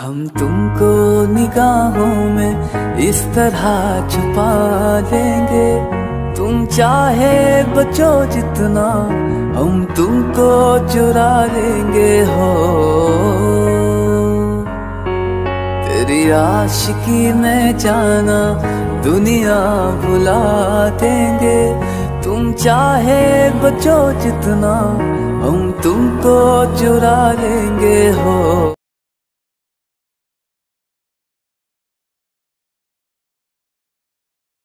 हम तुमको निगाहों में इस तरह छुपा लेंगे, तुम चाहे बचो जितना हम तुमको चुरा लेंगे। हो तेरी आशिकी में जाना दुनिया भुला देंगे, तुम चाहे बचो जितना हम तुमको चुरा लेंगे। हो